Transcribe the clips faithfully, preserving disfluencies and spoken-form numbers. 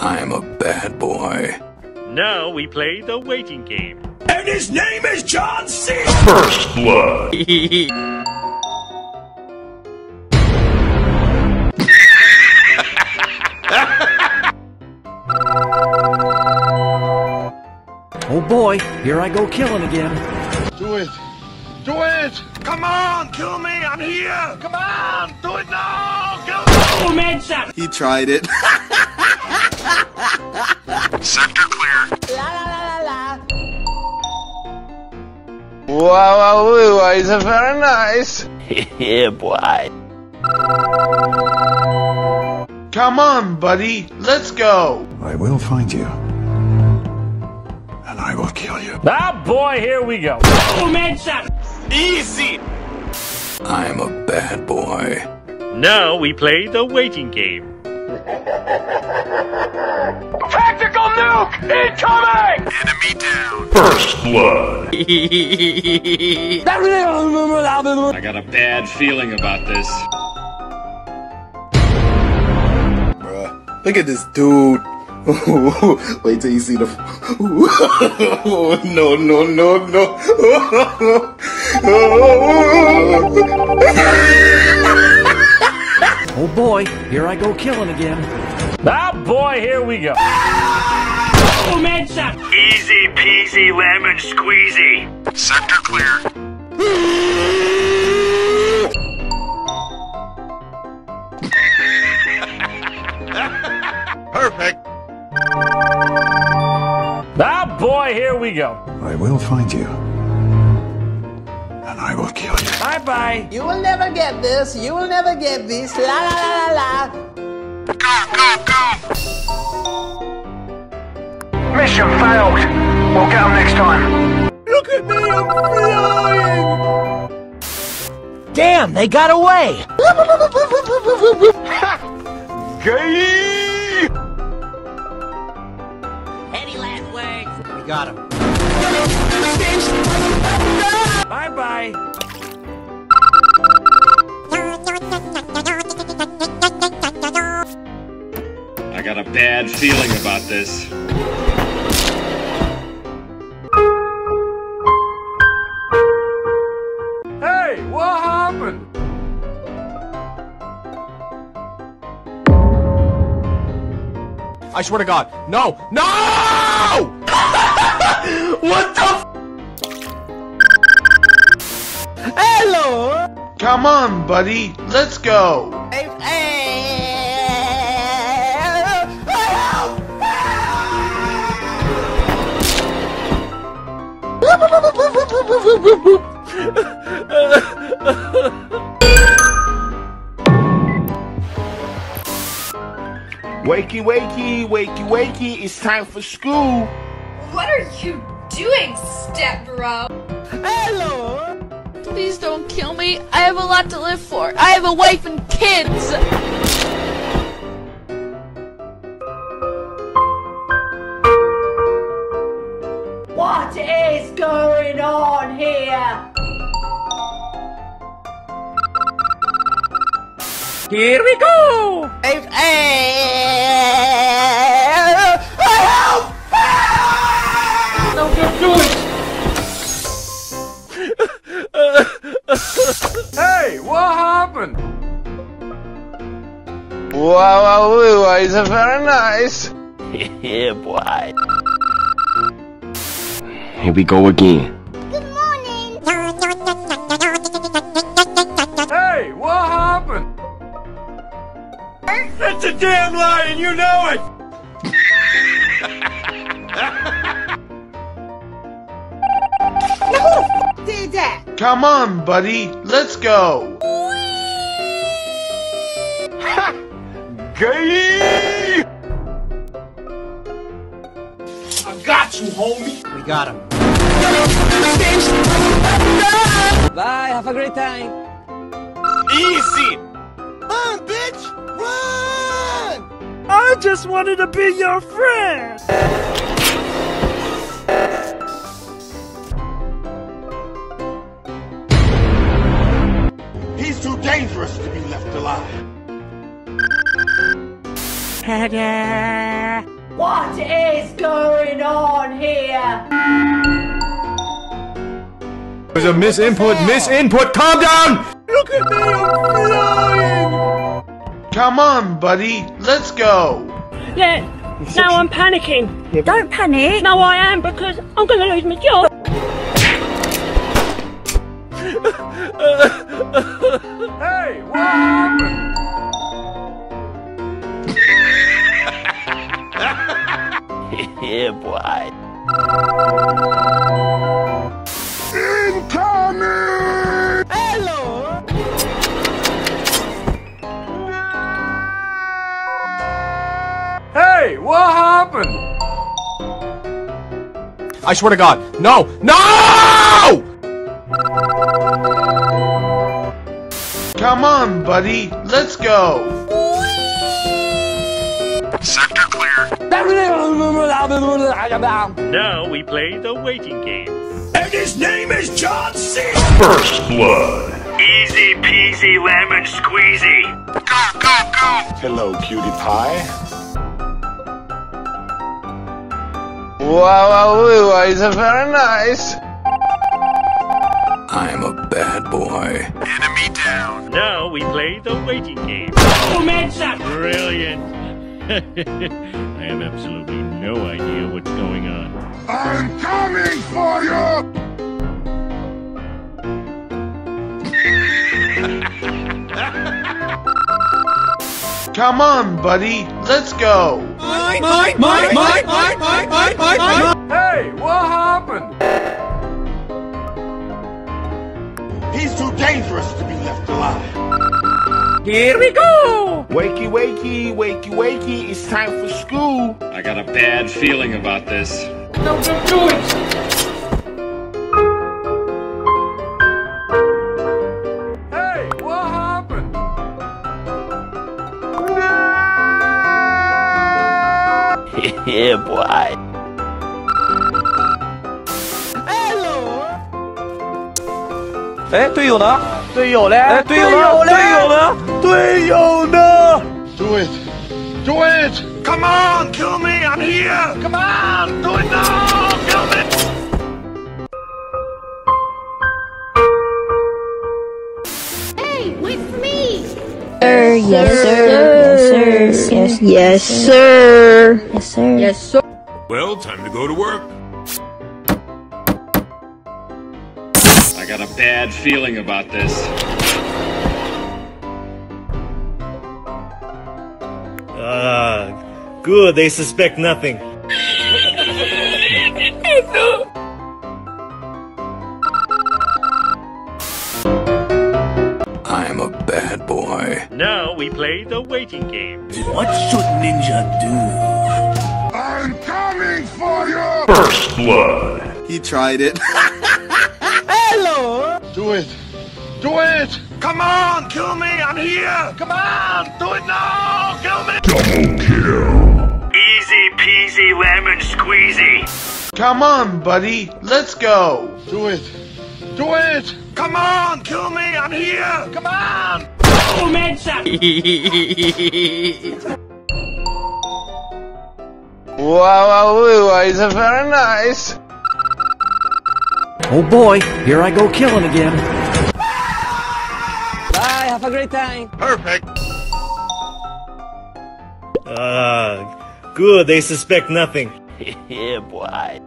I'm a bad boy. Now we play the waiting game. And his name is John C. First Blood. Oh boy, here I go killing again. Do it. Do it! Come on, kill me, I'm here! Come on, do it now! Kill me! Oh, man, stop. He tried it. Sector clear. La la la la la. Wow, wow, wow, is very nice. Yeah, boy. Come on, buddy, let's go. I will find you. I will kill you. Ah, boy, here we go. Oh, man, shot. Easy. I'm a bad boy. Now we play the waiting game. Tactical nuke incoming! Enemy down. First blood. I got a bad feeling about this. Bruh, look at this dude. Wait till you see the. No, no, no, no. Oh boy, here I go killing again. Ah, boy, here we go. Oh, man, stop. Easy peasy lemon squeezy. Sector clear. Ah, boy, here we go. I will find you. And I will kill you. Bye-bye. You will never get this. You will never get this. La, la, la, la, la. Go, go, go. Mission failed. We'll get them next time. Look at me, I'm flying. Damn, they got away. Ha! Gay! Got him. Bye bye. I got a bad feeling about this. Hey, what happened? I swear to God, no, no! What the f? Hello! Come on, buddy, let's go! Hey, hey, help, help! Wakey, wakey, wakey, wakey, it's time for school! What are you doing, step bro? Hello! Please don't kill me. I have a lot to live for. I have a wife and kids! What is going on here? Here we go! Hey, hey, help! Hey, what happened? Wow, wow, wow, is very nice. Yeah, boy. Here we go again. Good morning. Hey, what happened? That's a damn lie, and you know it. Come on, buddy, let's go. Whee! Ha! Gay! I got you, homie. We got him. Bye, have a great time. Easy. Run, bitch, run! I just wanted to be your friend. Dangerous to be left alive. Ta-da! What is going on here? There's a misinput, misinput, calm down! Look at me, I'm flying! Come on, buddy, let's go! Yeah, now I'm panicking. Yeah. Don't panic. No, I am, because I'm going to lose my job. Hey, what happened? Yeah, boy. Incoming! Hello! Hey, what happened? I swear to God, no, no! Come on, buddy, let's go. Sector clear. Now we play the waiting game. And his name is John C. First blood. Easy peasy lemon squeezy. Go, go, go. Hello, cutie pie. Wow, wow, wow, it's very nice. I'm a bad boy. Enemy down. Now we play the waiting game. Oh, man, that's brilliant. I have absolutely no idea what's going on. I'm coming for you! Come on, buddy, let's go! My, my, my, my, my, my, my, my, my. Hey, what happened? He's too dangerous to be left alive. Here we go! Wakey, wakey, wakey, wakey, it's time for school. I got a bad feeling about this. No, don't do it! Hey, what happened? Yeah, boy. Hello! Hey, 队友呢? 队友嘞? 哎, 队友呢? 队友呢? 队友呢? Do it! Do it! Come on! Kill me! I'm here! Come on! Do it now! Kill me! Hey! Wait for me! Sir! Yes, sir! Yes, sir! Yes, yes, sir! Yes, sir! Yes, sir! Well, time to go to work. I got a bad feeling about this. Ah, good, they suspect nothing. No. I'm a bad boy. Now we play the waiting game. What should Ninja do? I'm coming for you! First blood. He tried it. Hello! Do it! Do it! Come on, kill me, I'm here! Come on, do it now, kill me! Double kill! Easy peasy lemon squeezy! Come on, buddy, let's go! Do it! Do it! Come on, kill me, I'm here! Come on! Oh, man, wow, wow, wow, it's very nice! Oh boy, here I go killing again! Have a great time. Perfect. Ah, good. They suspect nothing. Yeah, boy.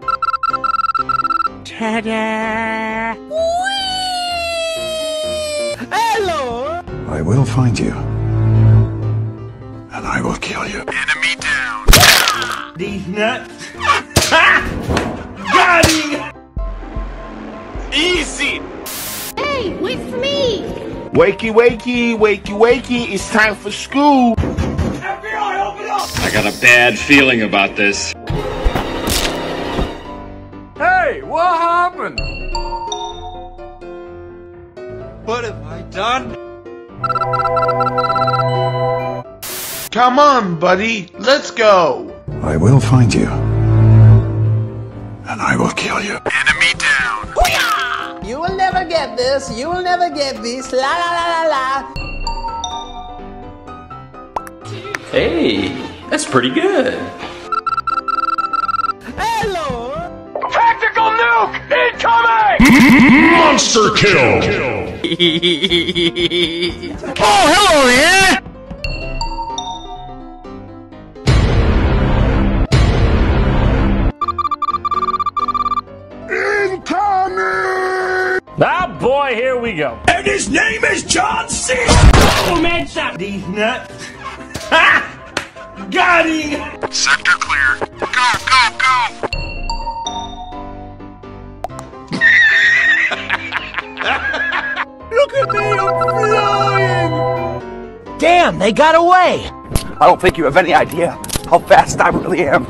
Ta-da! Whee! Hello. I will find you, and I will kill you. Enemy down. These nuts. Got him. Easy. Hey, wait for me. Wakey, wakey, wakey, wakey, it's time for school. F B I, open up! I got a bad feeling about this. Hey, what happened? What have I done? Come on, buddy, let's go. I will find you, and I will kill you. Enemy down. Hoo-yah! You will never get this, you will never get this, la la la la la. Hey, that's pretty good. Monster kill! Oh, hello there! Incoming! Ah, boy, here we go. And his name is John C. Oh, man, stop these nuts. Ha! Got him! Sector clear. Go, go, go! Look at me, I'm flying! Damn, they got away! I don't think you have any idea how fast I really am.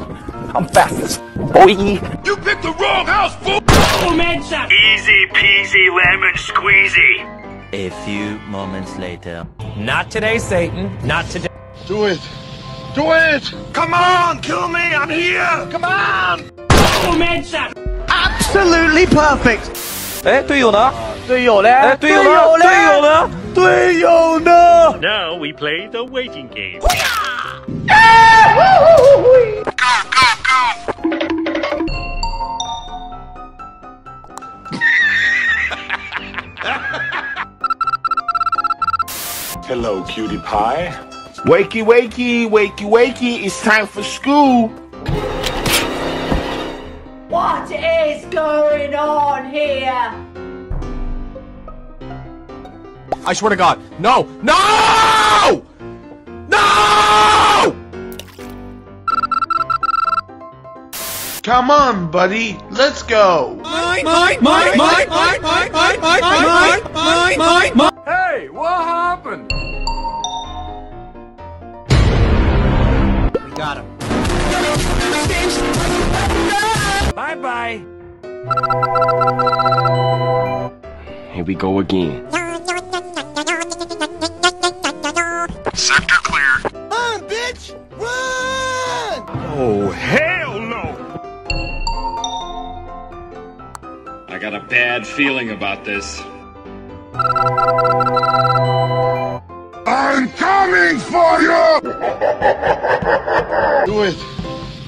I'm fast as boy. You picked the wrong house, fool! Oh, man, stop. Easy peasy lemon squeezy. A few moments later. Not today, Satan. Not today. Do it. Do it! Come on, kill me, I'm here! Come on! Oh, man, stop. Absolutely perfect! Hey, do you know? Now we play the waiting game. Go, go, go! Hello, cutie pie. Wakey, wakey, wakey, wakey, it's time for school. What is going on here? I swear to God, no, no, no! Come on, buddy, let's go. Mine, mine, mine, mine, mine, mine, mine, mine, mine, mine, mine. Hey, what happened? We got him. Bye, bye. Here we go again. Sector clear. Run, bitch! Run! Oh, hell no! I got a bad feeling about this. I'm coming for you! Do it!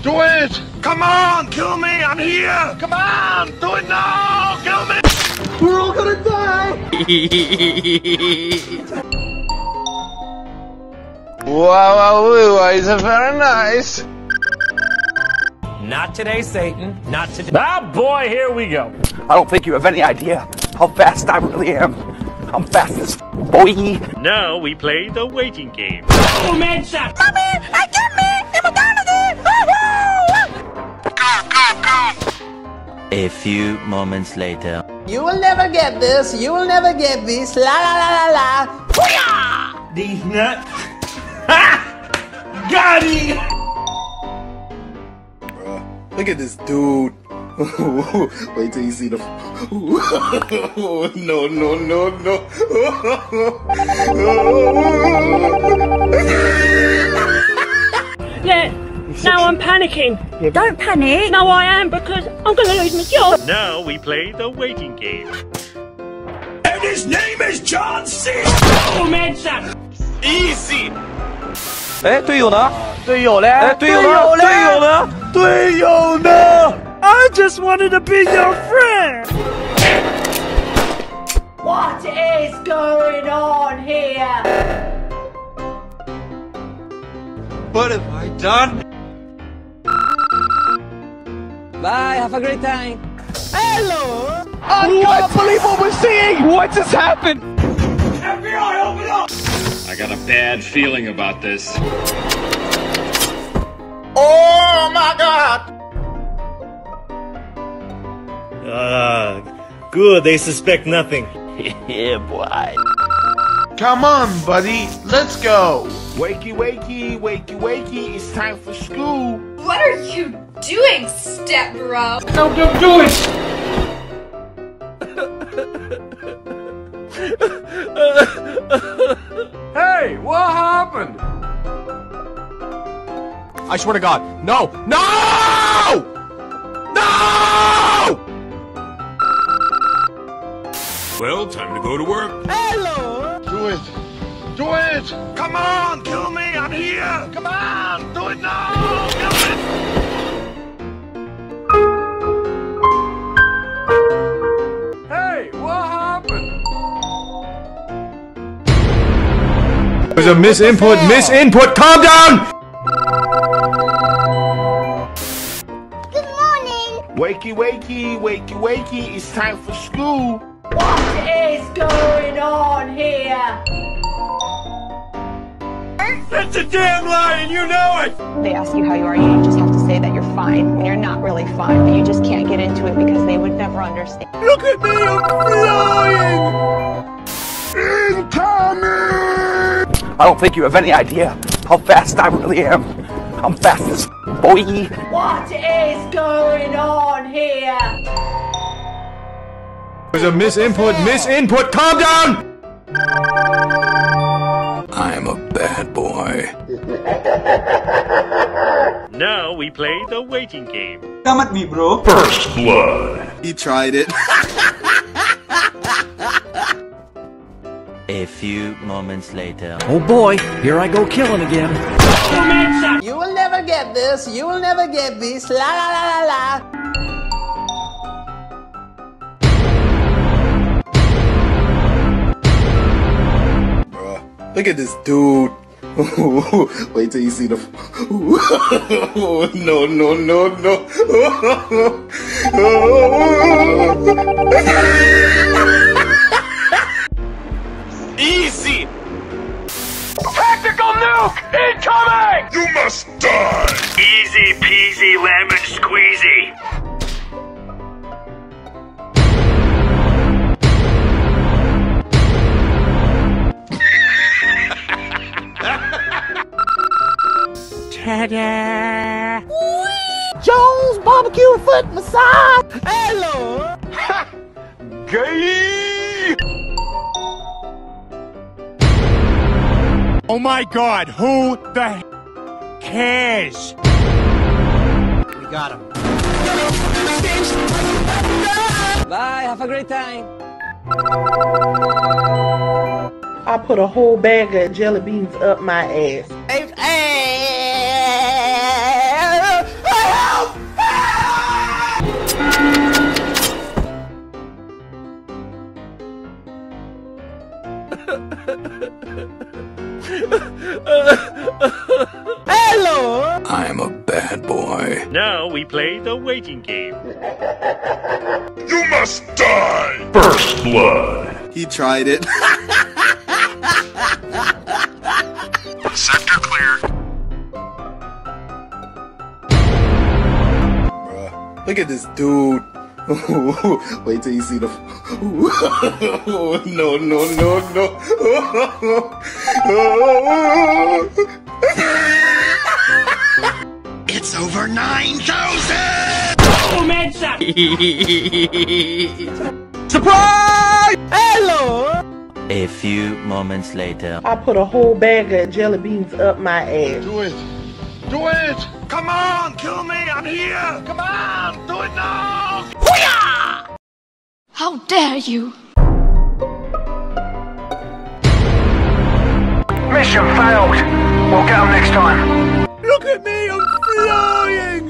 Do it! Come on, kill me! I'm here! Come on! Do it now! Kill me! We're all gonna die! Wow, blue eyes are very nice. Not today, Satan. Not today. Ah, boy, here we go. I don't think you have any idea how fast I really am. I'm fast as boy. Now we play the waiting game. Oh, man, stop. Mommy, I got me. I'm a dinosaur. Go, go, go. A few moments later. You will never get this. You will never get this. La, la, la, la, la. Hoo-yah! These nuts. Ha! Got him! Bruh, look at this dude. Wait till you see the. No, no, no, no. Yeah, now I'm panicking. Yeah. Don't panic. No, I am, because I'm gonna lose my job. Now we play the waiting game. And his name is John C. Oh, man, stop. Easy. Hey, do you know? Do you know? Do you know? Do you know? Do you know? I just wanted to be your friend. What is going on here? What have I done? Bye. Have a great time. Hello. I can't believe what we're seeing. What just happened? F B I, open up. I got a bad feeling about this. Oh my God! Uh, good, they suspect nothing. Yeah, boy. Come on, buddy, let's go. Wakey, wakey, wakey, wakey, it's time for school. What are you doing, step bro? No, don't do it! Hey, what happened? I swear to God, no, no, no! Well, time to go to work. Hello. Do it, do it! Come on, kill me! I'm here. Come on, do it now! Kill me! Hey, what happened? was a misinput, misinput. Calm down. Good morning. Wakey, wakey, wakey, wakey. It's time for school. What is going on here? That's a damn lie, and you know it. They ask you how you are, you just have to say that you're fine when you're not really fine, but you just can't get into it because they would never understand. Look at me, I'm flying. Incoming! I don't think you have any idea how fast I really am. I'm fast as boy. What is going on here? There's a misinput, misinput. Calm down. I'm a bad boy. Now we play the waiting game. Come at me, bro. First blood. He tried it. A few moments later. Oh boy, here I go killing again. You will never get this. You will never get this. La la la la la. Look at this dude. Wait till you see the. No, no, no, no. Easy. Tactical nuke incoming. You must die. Easy peasy lemon squeezy. Ta-da! Whee! Jones Barbecue Foot Massage! Hello! Ha! Gay! Oh my god, who the cares? We got him. Bye, have a great time. I put a whole bag of jelly beans up my ass. Hey, hey. Hello! I'm a bad boy. Now we play the waiting game. You must die! First blood. He tried it. Sector clear. Bruh, look at this dude. Wait till you see the. No, no, no, no. It's over nine thousand! Oh, man, surprise! Hello! A few moments later. I put a whole bag of jelly beans up my ass. Do it! Do it! Come on, kill me, I'm here! Come on, do it now! Hoo-yah! How dare you! Mission failed. We'll get them next time. Look at me, I'm flying!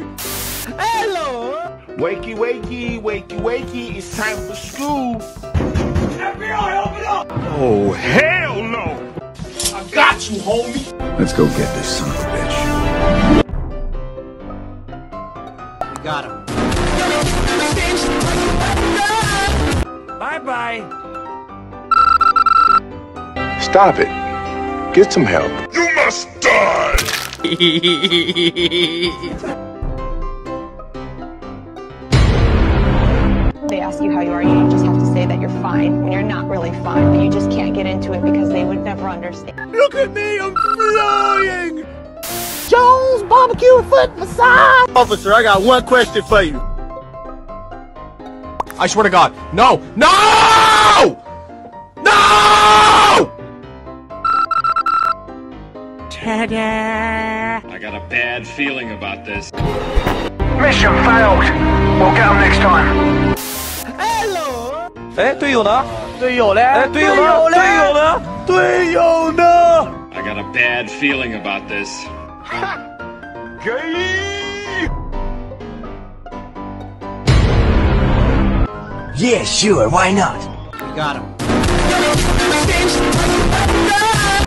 Hello! Wakey, wakey, wakey, wakey, it's time for school. F B I, open up! Oh, hell no! I got you, homie! Let's go get this son of a bitch. Got him. Bye-bye. Stop it. Get some help. You must die! They ask you how you are, you just have to say that you're fine when you're not really fine, but you just can't get into it because they would never understand. Look at me, I'm flying! Jones Barbecue Foot Massage! Officer, I got one question for you. I swear to God, no! No! No! Ta-da! I got a bad feeling about this. Mission failed. We'll get them next time. Hello! Hey, 队友呢? 队友呢? 哎,队友呢? 队友呢? 队友呢? I got a bad feeling about this. Ha! Gay! Yeah, sure, why not? Got him.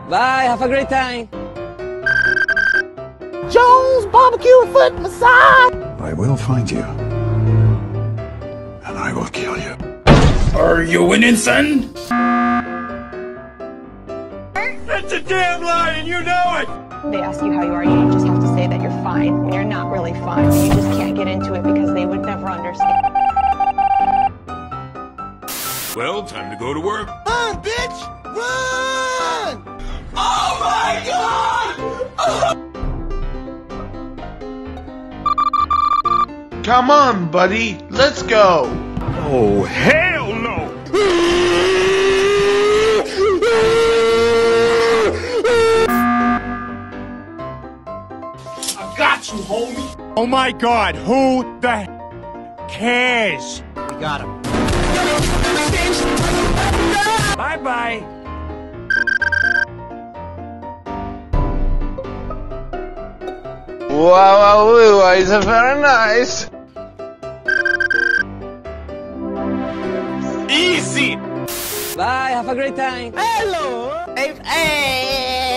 Bye, have a great time. Joel's Barbecue Foot Massage! I will find you. And I will kill you. Are you winning, son? That's a damn lie, and you know it! They ask you how you are, you just have to say that you're fine, when you're not really fine. You just can't get into it because they would never understand. Well, time to go to work. Run, bitch! Run! Oh my God! Oh. Come on, buddy. Let's go. Oh, hell no! You, homie. Oh my God, who the cares? We got him. Bye bye. Wow, wow, blue eyes are very nice. Easy. Bye, have a great time. Hello. Hey, hey.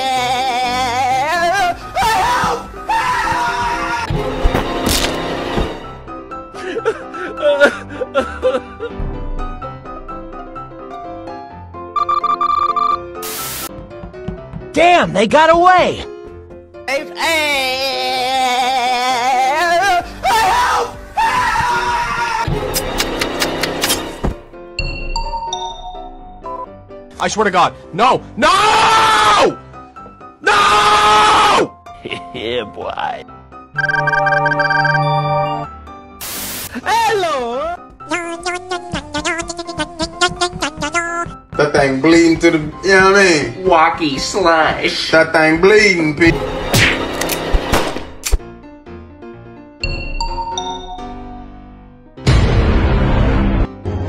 Damn, they got away! Help! Help! I swear to God, no! No! No! Yeah, boy. Hello! That thing bleeding to the, you know what I mean? Walkie slash. That thing bleeding, bitch.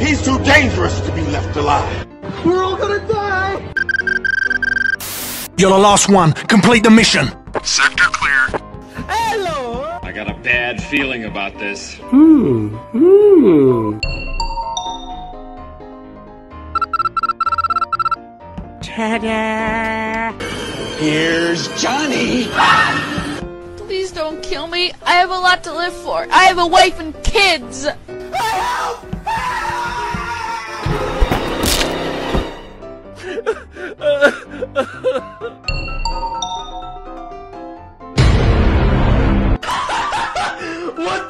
He's too dangerous to be left alive. We're all gonna die. You're the last one. Complete the mission. Sector clear. Hello. I got a bad feeling about this. Ooh, ooh. Ta-da! Here's Johnny! Ah! Please don't kill me. I have a lot to live for. I have a wife and kids. Help! What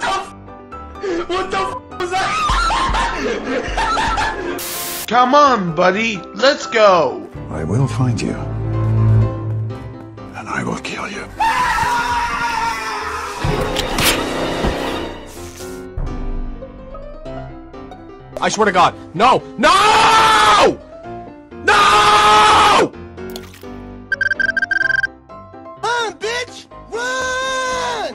the f? What the f was that? Come on, buddy. Let's go. I will find you, and I will kill you. I swear to God, no, no, no! Run, bitch, run!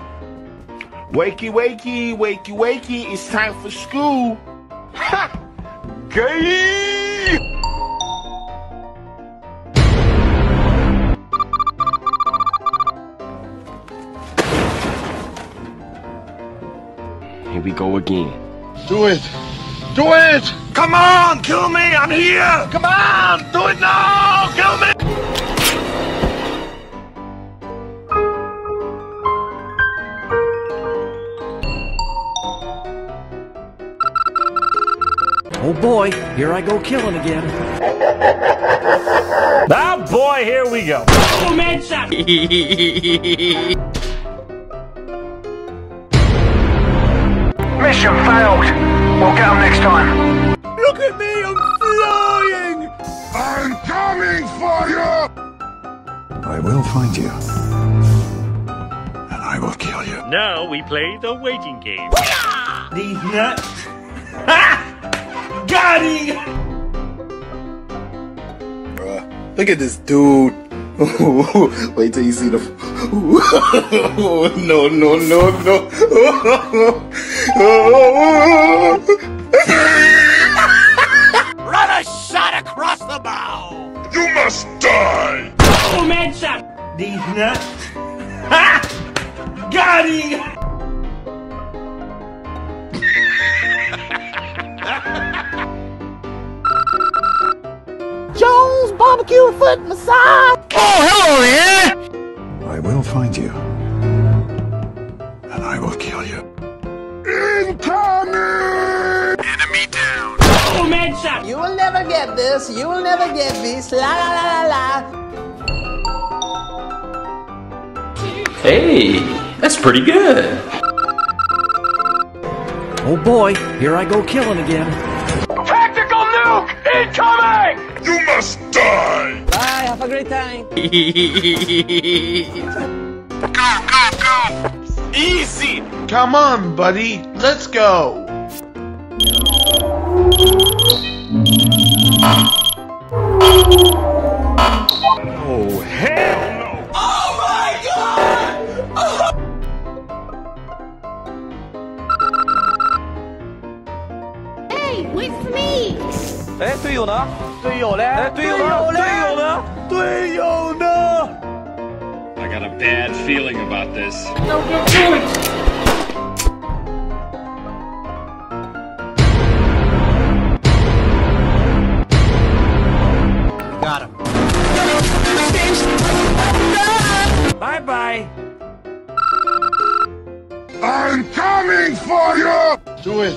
Wakey, wakey, wakey, wakey! It's time for school. Ha! Gay! Here we go again. Do it! Do it! Come on! Kill me! I'm here! Come on! Do it now! Kill me! Oh boy, here I go killing again. Oh boy, here we go. Oh man, shot! Mission failed. We'll get them next time. Look at me, I'm flying! I'm coming for you! I will find you. And I will kill you. Now we play the waiting game. These nuts. Ha! Got him! Bruh, look at this dude. Wait till you see the... Oh, no, no, no, no. Run a shot across the bow. You must die. Oh, man, shot. These nuts. Ha! Got him. Joel's Barbecue Foot Massage. over here? I will find you. And I will kill you. Incoming! Enemy down. Oh, man, shot! You will never get this. You will never get this. La la la la la. Hey, that's pretty good. Oh boy, here I go killing again. Tactical nuke incoming! You must die! Bye, have a great time. Go, go, go! Easy! Come on, buddy, let's go! Oh, hell no! Oh my god! Oh. With me. 哎，队友呢？队友嘞？哎，队友呢？队友呢？队友呢 ？I got a bad feeling about this. No, no, no. Got him. Bye bye. I'm coming for you. Do it.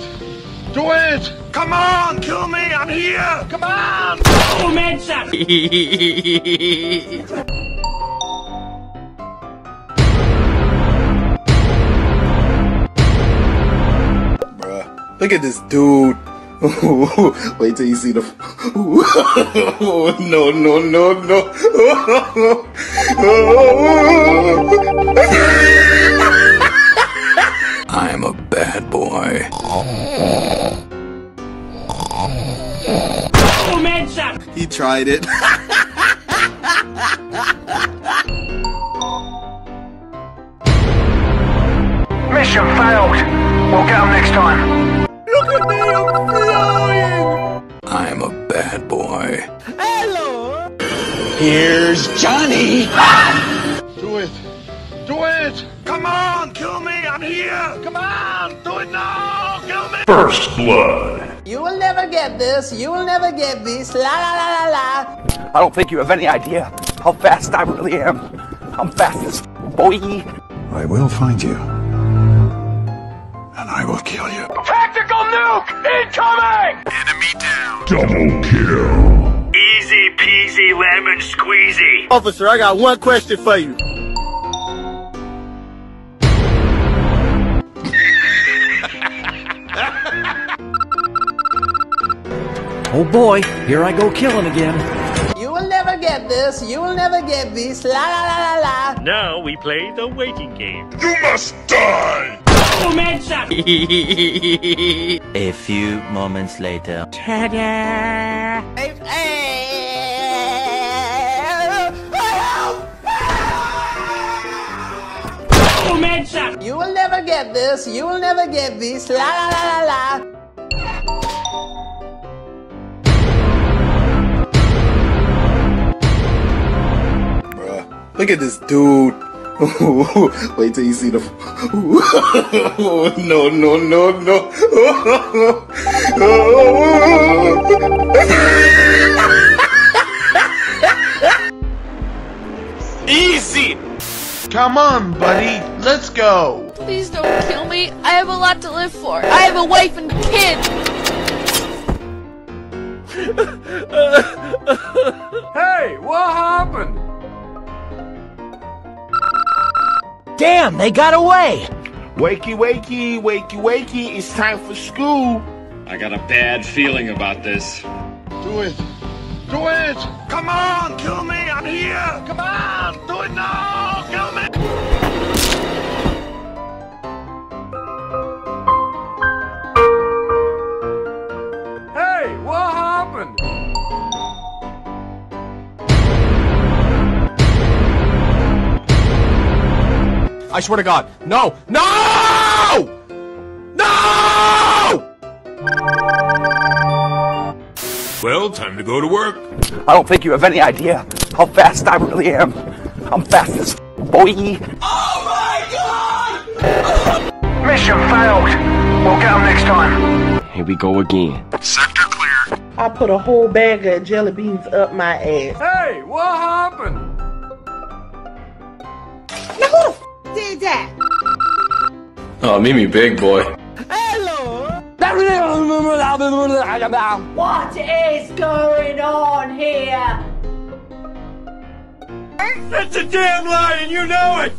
Do it! Come on, kill me! I'm here! Come on! Oh, man, shot! Bruh, look at this dude. Wait till you see the. Oh, no, no, no, no. I'm a bad boy. Oh, man, shot! He tried it. Mission failed. We'll get him next time. Look at me, I'm flying! I'm a bad boy. Hello! Here's Johnny! Ah! Do it! Do it! Come on, kill me! I'm here! Come on! Do it now! Kill me! First blood! You will never get this! You will never get this! La la la la la! I don't think you have any idea how fast I really am! I'm fast as boy! I will find you. And I will kill you. Tactical nuke! Incoming! Enemy down! Double kill! Easy peasy lemon squeezy! Officer, I got one question for you! Oh boy, here I go killing again. You will never get this, you will never get this, la la la la la. Now we play the waiting game. You must die! Oh man, shot! A few moments later. Ta-da! Hey, hey. Oh man, shot! You will never get this, you will never get this, la la la la la. Look at this dude. Wait till you see the. Oh, no, no, no, no. Easy. Come on, buddy. Let's go. Please don't kill me. I have a lot to live for. I have a wife and a kid. Hey, what happened? Damn, they got away! Wakey, wakey, wakey, wakey, it's time for school! I got a bad feeling about this. Do it! Do it! Come on, kill me, I'm here! Come on, do it now, kill me! Hey, what happened? I swear to God, no, no, no! Well, time to go to work. I don't think you have any idea how fast I really am. I'm fast as boy. Oh my God! Mission failed. We'll get him next time. Here we go again. Sector clear. I put a whole bag of jelly beans up my ass. Hey, what happened? Who the f did that? Oh, Mimi Big Boy. Hello! What is going on here? That's a damn lie and you know it!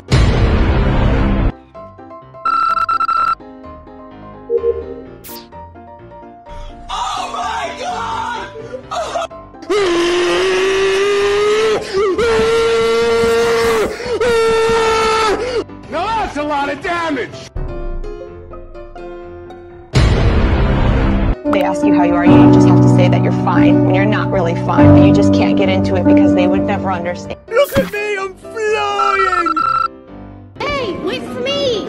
Oh my god! Oh. Now that's a lot of damage! They ask you how you are, you just have to say that you're fine when you're not really fine, but you just can't get into it because they would never understand. Look at me, I'm flying! Hey, wait for me!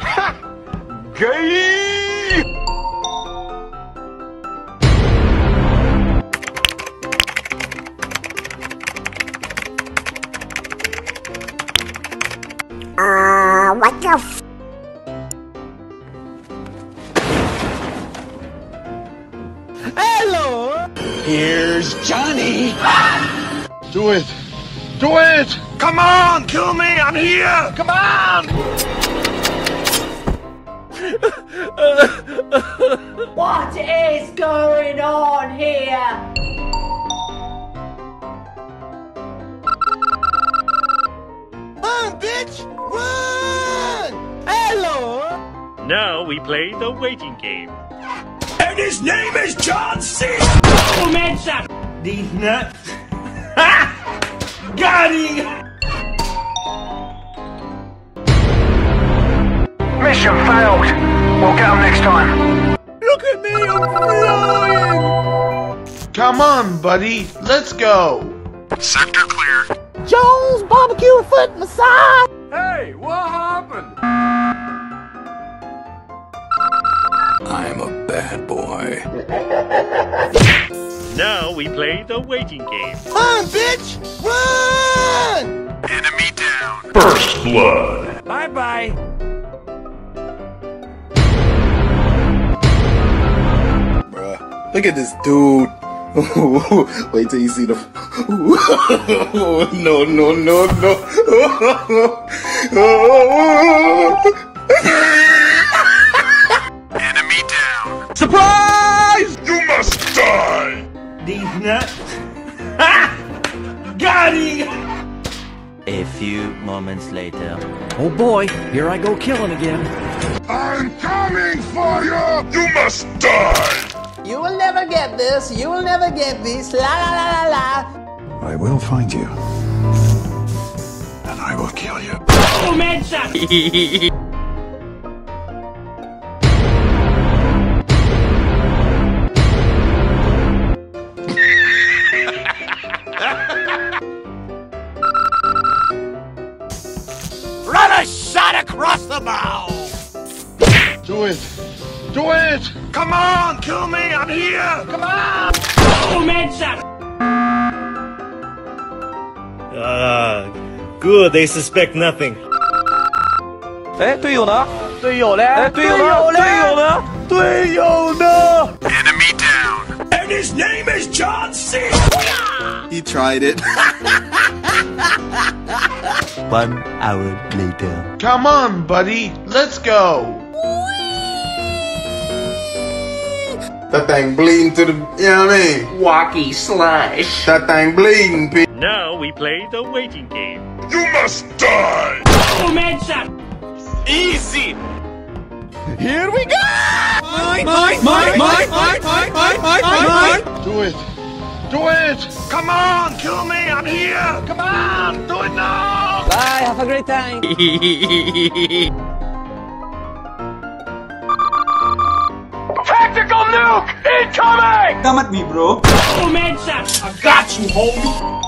Ha! Gay! Uh, what the f- Hello! Here's Johnny! Ah! Do it! Do it! Come on! Kill me! I'm here! Come on! What is going on here? Run, bitch! Run! Hello! Now we play the waiting game. And his name is John C! Oh, man, stop! These nuts. Ha! Got him! Mission failed. We'll get them next time. Look at me, I'm flying! Come on, buddy. Let's go. Sector clear. Joel's barbecue and foot massage. Hey, what happened? I'm a bad boy. Now we play the waiting game. Run, bitch! Run! Enemy down. First blood. Bye-bye. Look at this dude. Wait till you see the. No, no, no, no. Enemy down. Surprise! You must die. These nuts. Got him. A few moments later. Oh boy, here I go killing again. I'm coming for you. You must die. You will never get this, you will never get this, la la la la la. I will find you, and I will kill you. Oh, man, son! Run a shot across the bow! Do it! Do it! Come on, kill me, I'm here! Come on! Oh, man, stop! Ah, good, they suspect nothing. Eh, 队友呢? 队友呢? 哎, 队友呢? 队友呢? 队友呢? Enemy down. And his name is John C. He tried it. One hour later. Come on, buddy, let's go. That thing bleeding to the, you know what I mean? Wacky slash. That thing bleeding, bitch. Now we play the waiting game. You must die! Oh, man, stop! Easy! Here we go! Mine, mine, mine, mine, mine, mine, mine, mine, mine! Do it! Do it! Come on, kill me, I'm here! Come on, do it now! Bye, have a great time! Tactical nuke incoming! Come at me, bro. Oh, man, Sam. I got you, homie.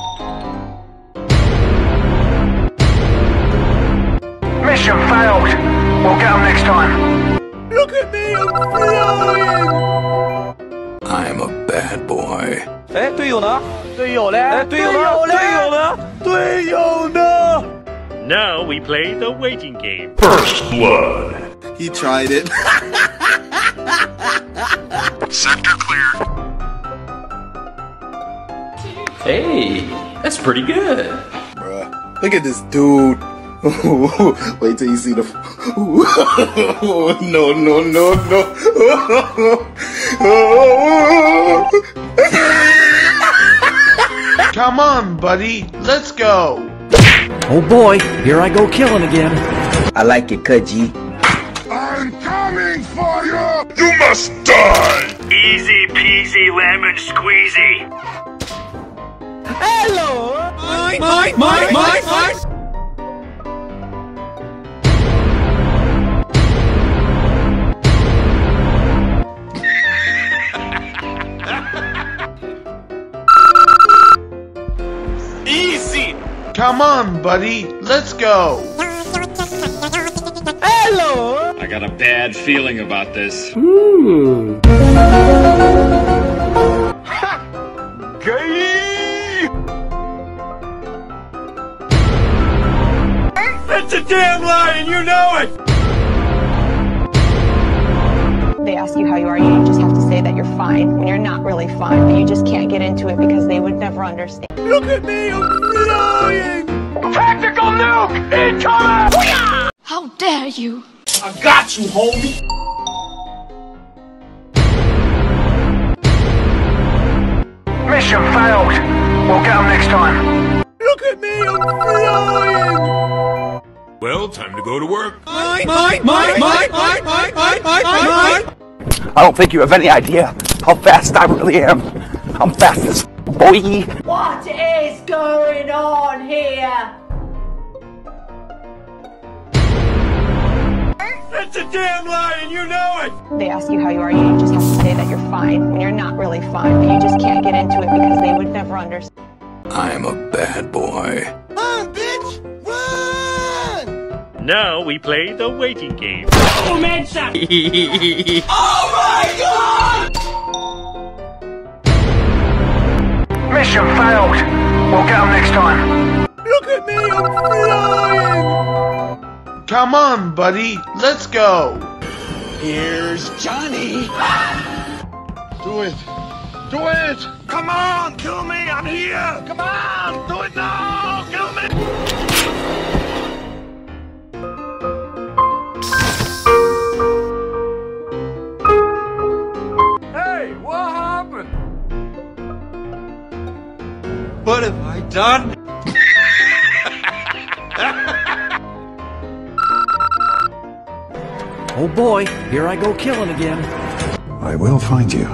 Mission failed. We'll get him next time. Look at me, I'm flying! I'm a bad boy. Eh, 队友呢? 队友呢? 哎, 队友呢? 队友呢? 队友呢? Now we play the waiting game. First blood. He tried it. Sector clear. Hey, that's pretty good. Bruh, look at this dude. Wait till you see the. No, no, no, no. Come on, buddy. Let's go. Oh boy, here I go killing again. I like it, Kudgy. I'm coming for you. You must die. Easy peasy lemon squeezy. Hello. Mine, mine, mine, mine, mine. Come on, buddy. Let's go. Hello. I got a bad feeling about this. Ooh. Ha! Gay! That's a damn lie, and you know it. They ask you how you are. You just have to say that you're fine when you're not really fine, but you just can't get into it because they would never understand. Look at me. I'm dying. Tactical nuke incoming! How dare you? I got you, homie. Mission failed. We'll get them next time. Look at me, I'm dying. Well, time to go to work. Mine, mine, mine, mine, mine, mine, mine, mine, mine. I don't think you have any idea how fast I really am. I'm fast as boy. What is going on here? That's a damn lie, and you know it. They ask you how you are. You just have to say that you're fine when you're not really fine, but you just can't get into it because they would never understand. I'm a bad boy. Run, bitch! Run! Now we play the waiting game. Oh, man, shot! Oh, my God! Mission failed. We'll get them next time. Look at me, I'm flying! Come on, buddy. Let's go. Here's Johnny. Do it. Do it! Come on, kill me. I'm here. Come on, do it now. Kill me. Hey, what happened? What have I done? Oh boy, here I go killing again. I will find you.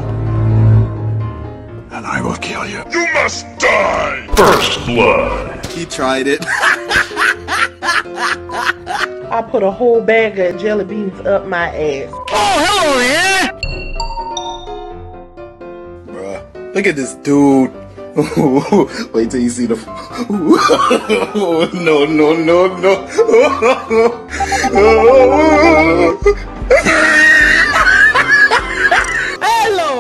And I will kill you. You must die! First blood! He tried it. I put a whole bag of jelly beans up my ass. Oh, hello there! Bruh, look at this dude. Wait till you see the. No, no, no, no. Hello.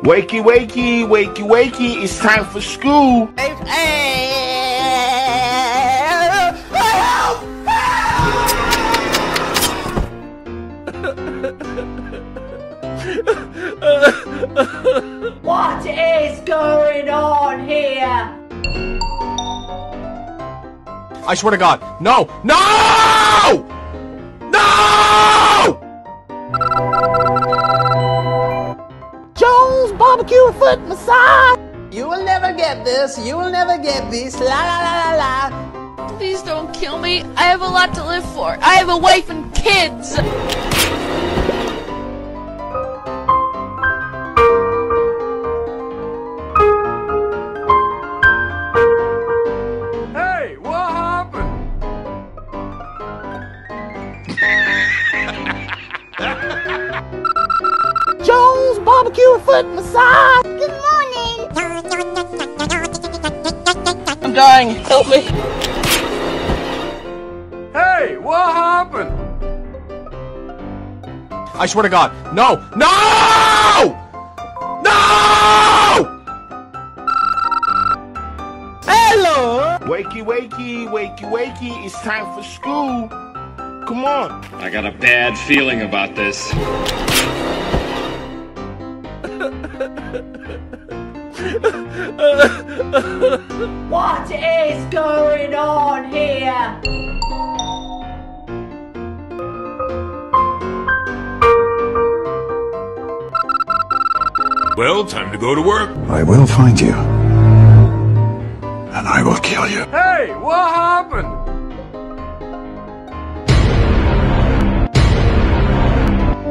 Wakey, wakey, wakey, wakey. It's time for school. Help, help. What is going on here? I swear to God, no, no, no! Jones barbecue foot massage. You will never get this. You will never get this. La la la la la. Please don't kill me. I have a lot to live for. I have a wife and kids. Jones barbecue foot massage. Good morning. I'm dying. Help me. Hey, what happened? I swear to God, no, no, no! Hello. Wakey, wakey, wakey, wakey. It's time for school. Come on. I got a bad feeling about this. What is going on here? Well, time to go to work. I will find you. And I will kill you. Hey, what happened?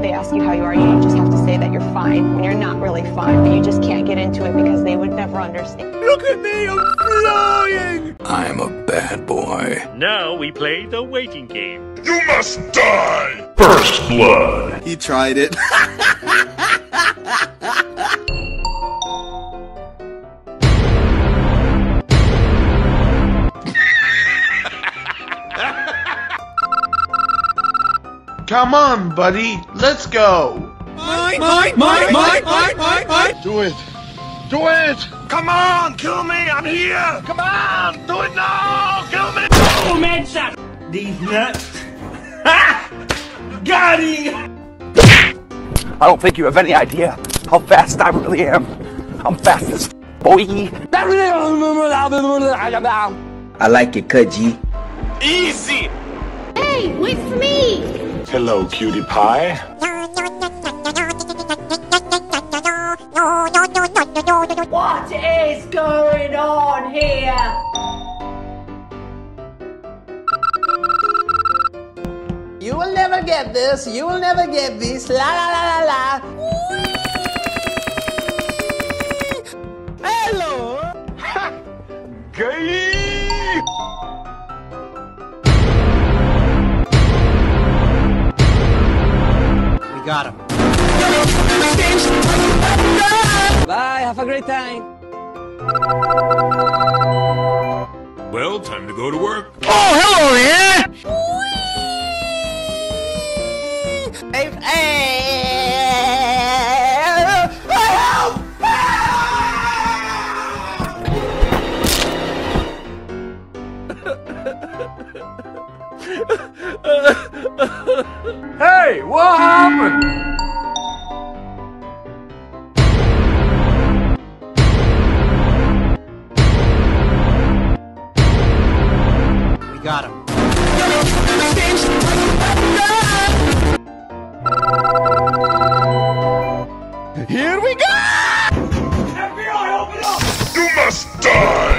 They ask you how you are, you just have to say that you're fine when you're not really fine, but you just can't get into it because they would never understand. Look at me, I'm flying! I'm a bad boy. Now we play the waiting game. You must die! First blood! He tried it. Come on, buddy. Let's go. Mine, mine, mine, mine, mine, mine, mine. Do it. Do it. Come on, kill me. I'm here. Come on. Do it now. Kill me. Oh, man, shot. These nuts. Ha! Got him. I don't think you have any idea how fast I really am. I'm fast as f boy. I like it, Kudgy. Easy. Hey, wait for me. Hello, cutie pie. What is going on here? You will never get this. You will never get this. La la la la la. Whee! Hello. Ha! Gay! Got him. Bye, have a great time. Well, time to go to work. Oh, hello there! Whee! Hey, what happened? We got him. Here we go! F B I, open up! You must die!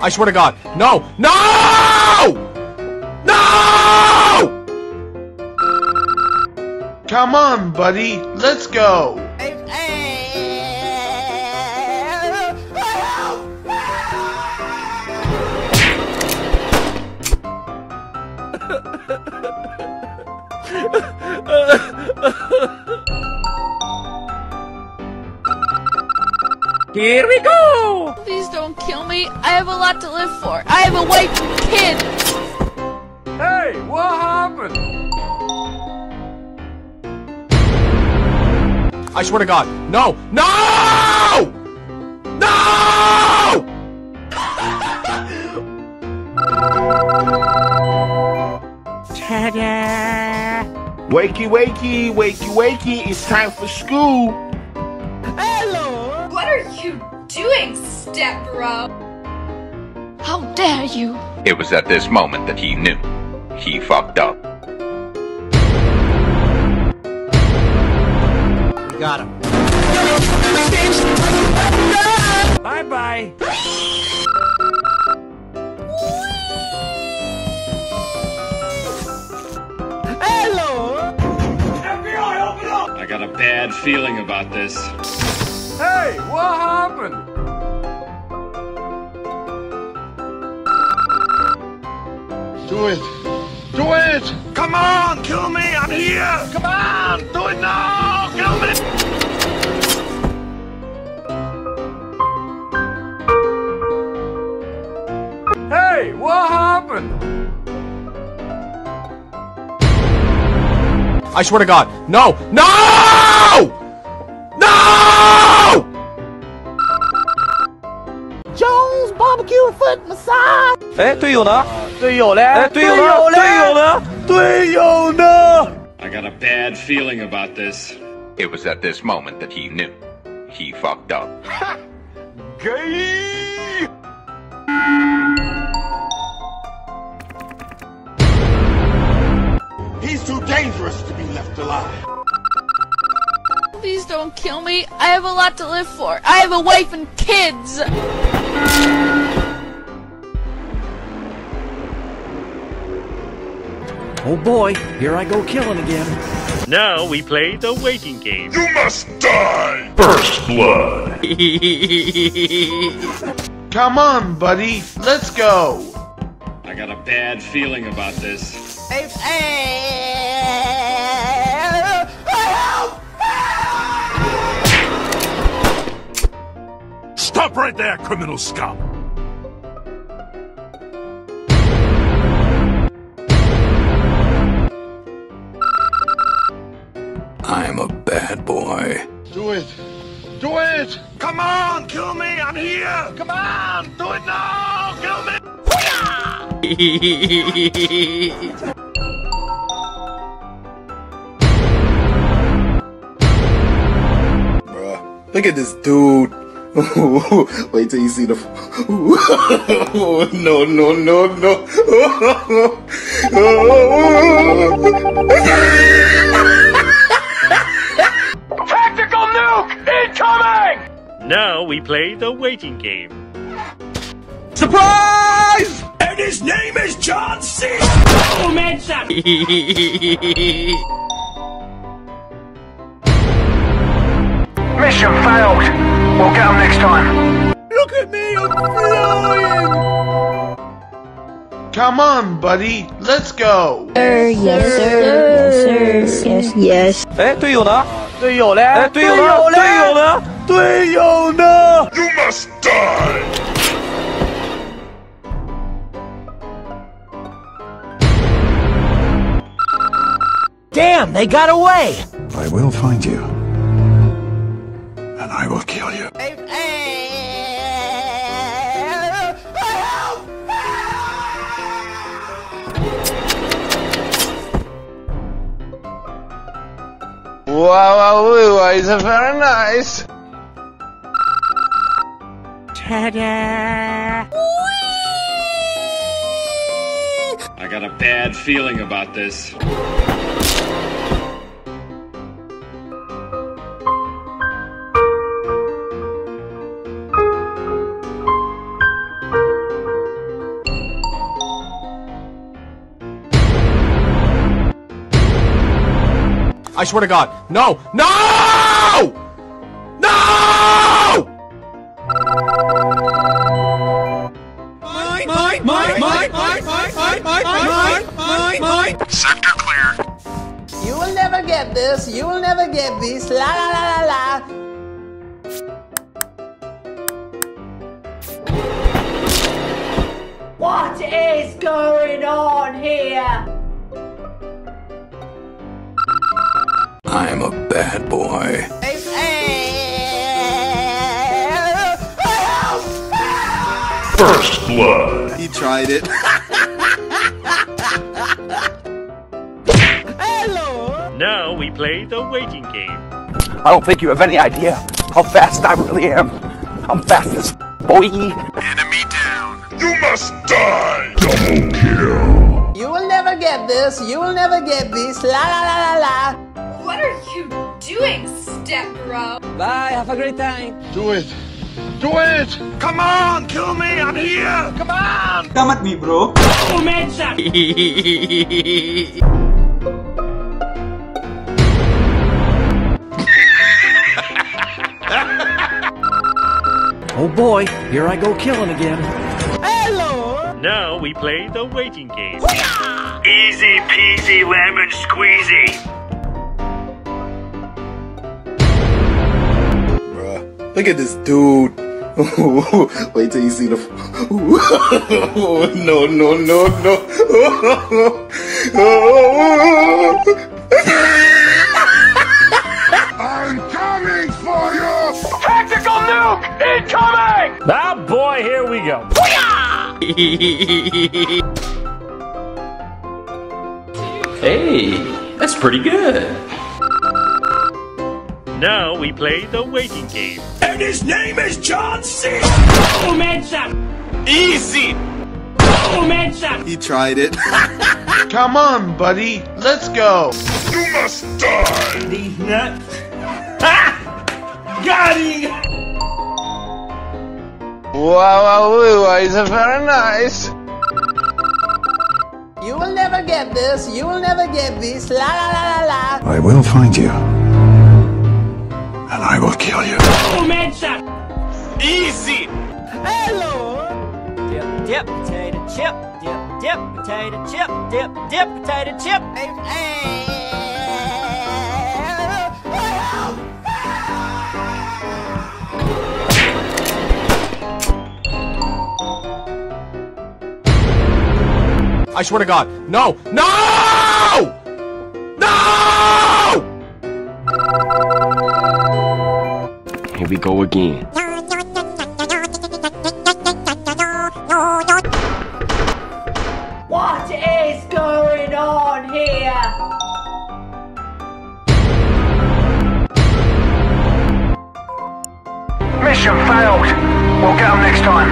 I swear to God, no, no, no! Come on, buddy, let's go. Here we go! Please don't kill me. I have a lot to live for. I have a wife and kid. Hey, what happened? I swear to God, no, no, no! Ta-da! Wakey, wakey, wakey, wakey! It's time for school. What are you doing, Step-Bro? How dare you? It was at this moment that he knew. He fucked up. We got him. Bye-bye. Hello! F B I, open up! I got a bad feeling about this. Hey, what happened? Do it. Do it! Come on, kill me, I'm here! Come on, do it now! Kill me! Hey, what happened? I swear to God, no, no! Foot massage. I got a bad feeling about this. It was at this moment that he knew. He fucked up. Ha! Gay! He's too dangerous to be left alive. Please don't kill me. I have a lot to live for. I have a wife and kids. Oh boy, here I go killing again. Now we play the waiting game. You must die! First blood! Come on, buddy. Let's go! I got a bad feeling about this. Hey, hey, help, help! Stop right there, criminal scum! I'm a bad boy. Do it! Do it! Come on, kill me! I'm here! Come on! Do it now! Kill me! Bruh, look at this dude. Wait till you see the. No, no, no, no. Incoming! Now we play the waiting game. Surprise! And his name is John C. Oh man, son. Mission failed. We'll get him next time. Look at me, I'm flying! Come on, buddy, let's go. Sir, yes, sir, yes, sir, yes, yes. Hey, do you know? You must die! Damn, they got away! I will find you. And I will kill you. Wow, wow, wow, it's very nice. Ta-da! Whee! I got a bad feeling about this. I swear to God, no, no, no! Mine, mine, mine, mine, mine, mine, mine, mine, mine, mine. Sector clear. You will never get this. You will never get this. La la la la la. What is going on here? I'm a bad boy. First blood. He tried it. Hello. Now we play the waiting game. I don't think you have any idea how fast I really am. I'm fast as boy. Enemy down. You must die. Double kill. You will never get this. You will never get this. La la la la la. What are you doing, Step-Bro? Bye, have a great time. Do it. Do it! Come on, kill me, I'm here! Come on! Come at me, bro. Oh, man, son. Oh, boy, here I go killing again. Hello! Now we play the waiting game. Easy peasy lemon squeezy. Look at this dude. Wait till you see the. No, no, no, no. I'm coming for you! Tactical nuke incoming! Ah, oh boy, here we go. Hey! That's pretty good. Now we play the waiting game. And his name is John C. Começa! Easy! Começa! He tried it. Come on, buddy. Let's go. You must die. These nuts. Ha! Got him! Wow, blue eyes are very nice. You will never get this. You will never get this. La la la la la. I will find you. And I will kill you. Começa! Easy! Hello! Dip, dip, potato chip, dip, dip, potato chip, dip, dip, potato chip. Hey, hey. I swear to God, no, no! Here we go again. What is going on here? Mission failed. We'll get them next time.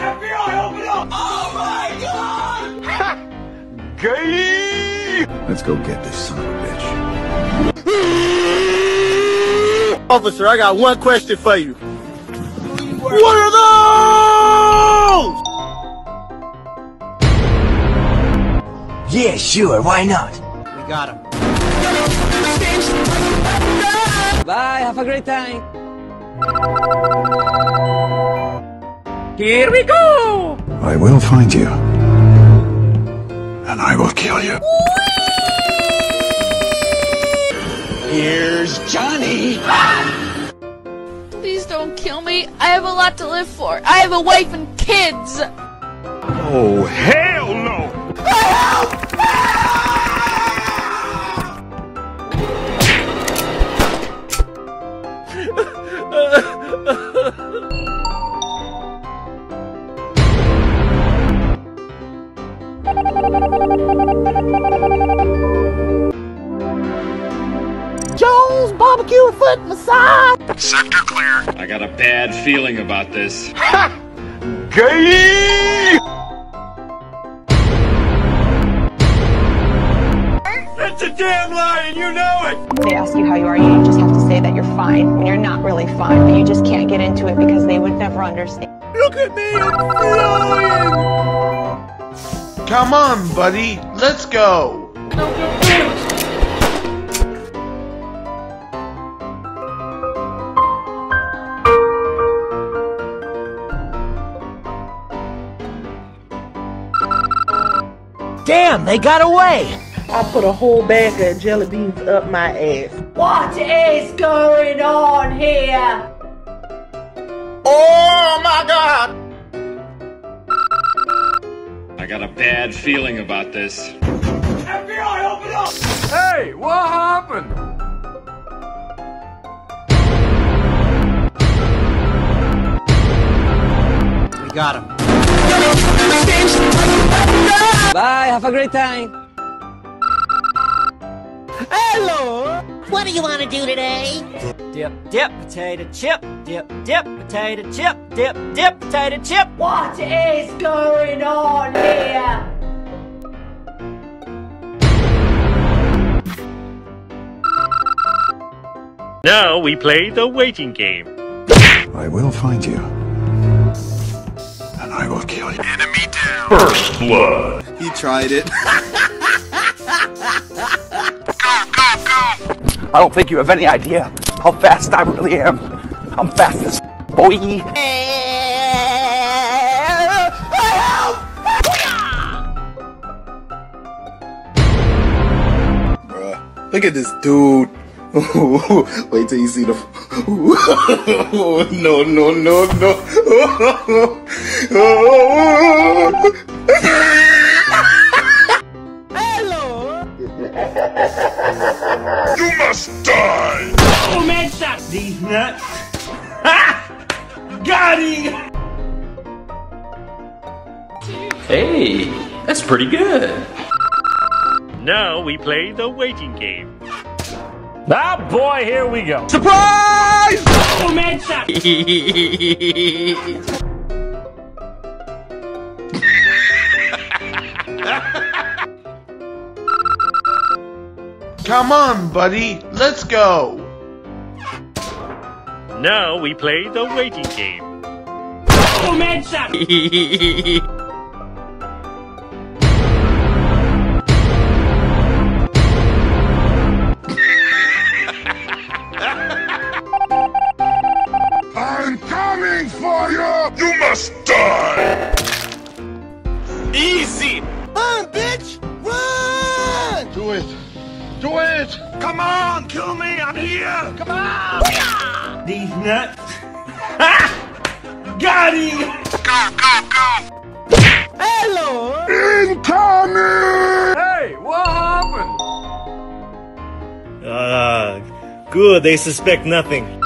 F B I, open up! Oh my God! Ha! Gay! Let's go get this son of a bitch. Officer, I got one question for you. What are those? Yeah, sure, why not? We got him. Bye, have a great time. Here we go! I will find you. And I will kill you. Here's Johnny! Ah! Please don't kill me. I have a lot to live for. I have a wife and kids. Oh, hell no! Help! Barbecue foot massage! Sector clear. I got a bad feeling about this. Ha! Gay! That's a damn lie and you know it! They ask you how you are, you just have to say that you're fine when you're not really fine, but you just can't get into it because they would never understand. Look at me, I'm flying! Come on, buddy, let's go! Damn, they got away! I put a whole bag of jelly beans up my ass. What is going on here? Oh my God! I got a bad feeling about this. F B I, open up! Hey, what happened? We got him. Bye, have a great time. Hello! What do you want to do today? Dip, dip, potato chip, dip, dip, potato chip, dip, dip, potato chip. What is going on here? Now we play the waiting game. I will find you. And I will kill you. Enemy down! First blood! He tried it. Go, go, go! I don't think you have any idea how fast I really am. I'm fast as boy. Bruh, look at this dude. Wait till you see the. No, no, no, no. Hello! You must die! Começa! These nuts. Ha! Got him! Hey, that's pretty good. Now we play the waiting game. Ah, boy, here we go. Surprise! Oh, man, stop. Come on, buddy. Let's go. Now we play the waiting game. Oh, man, stop. I'm coming for you! You must die! Easy! Run, bitch! Run! Do it! Do it! Come on! Kill me! I'm here! Come on! Booyah! These nuts! Ha! Got him! Go, go, go! Hello! Incoming! Hey! What happened? Uh, good. They suspect nothing.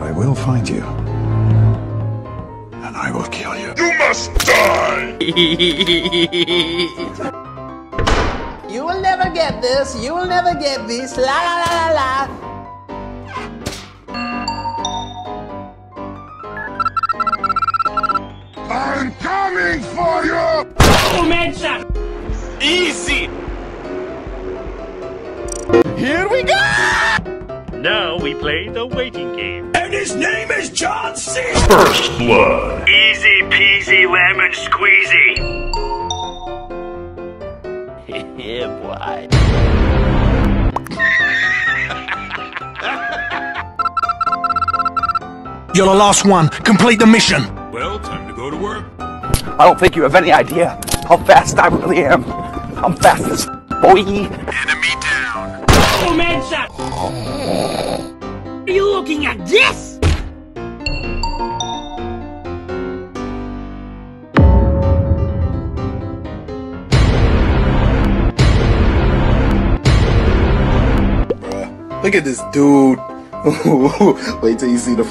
I will find you, and I will kill you. You must die! You will never get this, you will never get this, la la la la la! I'm coming for you! Oh, man, shot! Easy! Here we go! Now we play the waiting game. And his name is John C. First blood. Easy peasy lemon squeezy. Yeah, boy. You're the last one. Complete the mission. Well, time to go to work. I don't think you have any idea how fast I really am. I'm fast as boy. Enemy down. Oh, man, shot. Are you looking at this? Bruh, look at this dude. Wait till you see the.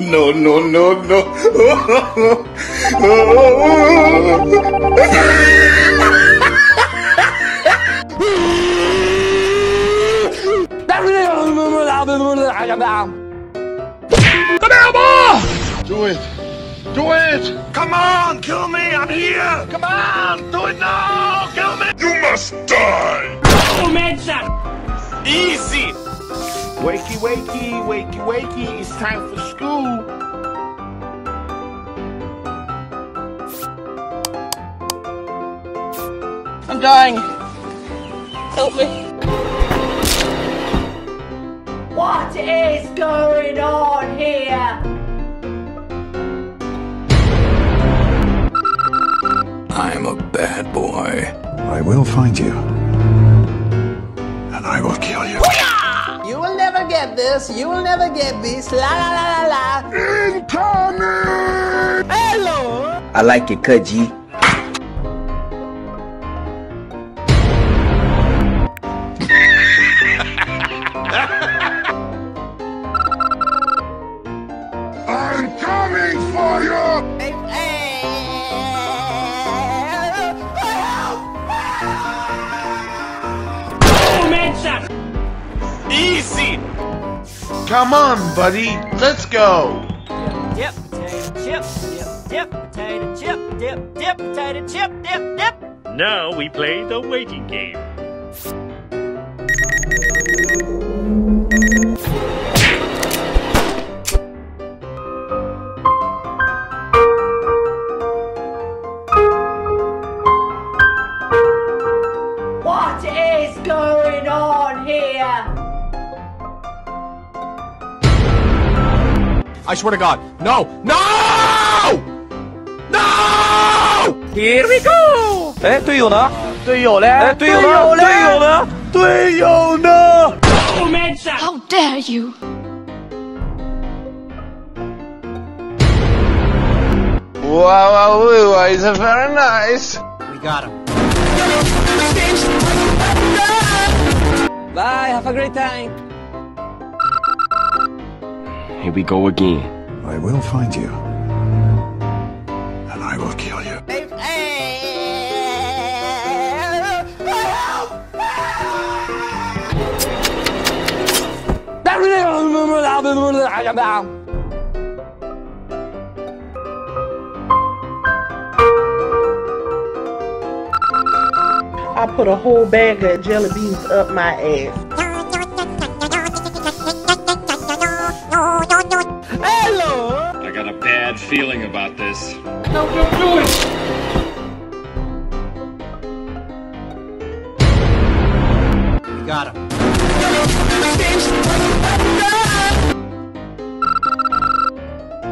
No, no, no, no. Come here, boy! Do it! Do it! Come on, kill me! I'm here! Come on! Do it now! Kill me! You must die! Oh, man, shot! Easy! Wakey, wakey, wakey, wakey! It's time for school! I'm dying! Help me! What is going on here? I'm a bad boy. I will find you. And I will kill you. Booyah! You will never get this. You will never get this. La la la la la. Incoming! Hello! I like it, Kudgy. Easy! Come on, buddy, let's go! Dip, dip, potato chip, dip, dip, potato chip, dip, dip, potato chip, dip, dip! Now we play the waiting game. What is going on here? I swear to God, no, no, no! Here we go! Hey, 队友呢？队友嘞？哎，队友呢？队友呢？队友呢 ？Oh man! How dare you! Wow, wow, wow! It's very nice. We got him. Bye. Have a great time. Here we go again. I will find you, and I will kill you. Hey, hey. يا جماعة. I put a whole bag of jelly beans up my ass. Hello! I got a bad feeling about this. No, don't do it! Got him.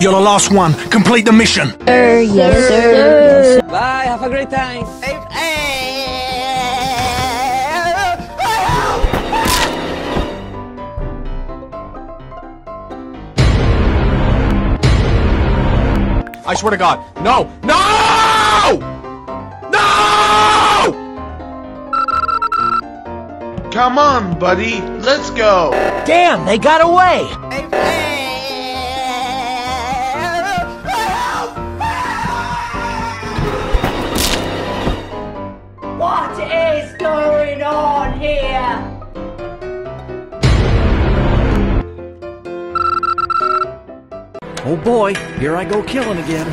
You're the last one. Complete the mission. Er, yes, sir. Yes, sir. Bye. Have a great time. Hey, hey. I swear to God. No. No. Come on, buddy. Let's go. Damn, they got away. What is going on here? Oh boy, here I go killing again.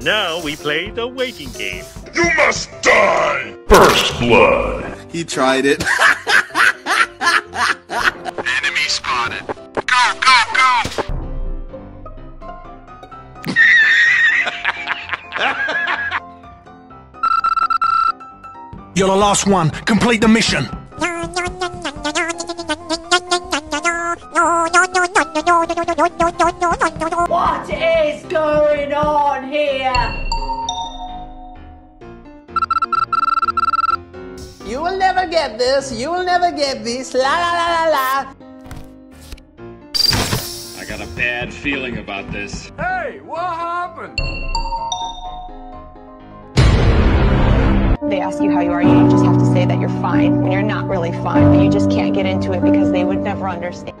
Now we play the waiting game. You must die. First blood. He tried it. Enemy spotted. Go, go, go! You're the last one. Complete the mission. What is going on here? You will never get this, you will never get this, la la la la la. I got a bad feeling about this. Hey, what happened? They ask you how you are, you just have to say that you're fine, when you're not really fine, but you just can't get into it because they would never understand.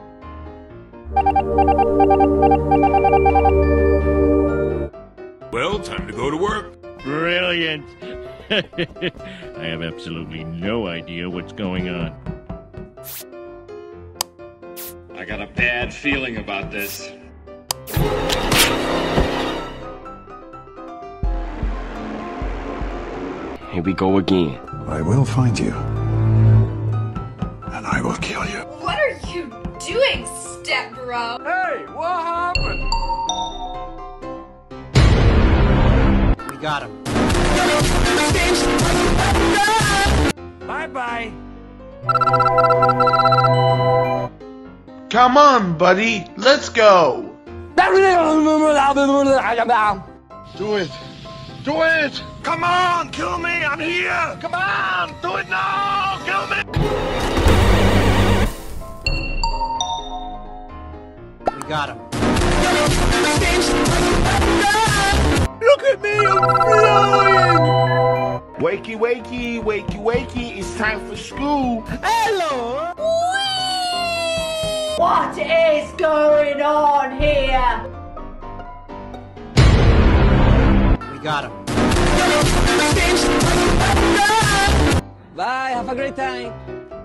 Well, time to go to work. Brilliant. I have absolutely no idea what's going on. I got a bad feeling about this. Here we go again. I will find you. And I will kill you. What are you doing, step-bro? Hey, what happened? Got him. Bye-bye. Come on, buddy. Let's go. Do it. Do it. Come on, kill me. I'm here. Come on. Do it now. Kill me. We got him. Look at me, I'm flying! Wakey, wakey, wakey, wakey, it's time for school. Hello! Whee! What is going on here? We got him. Bye, have a great time.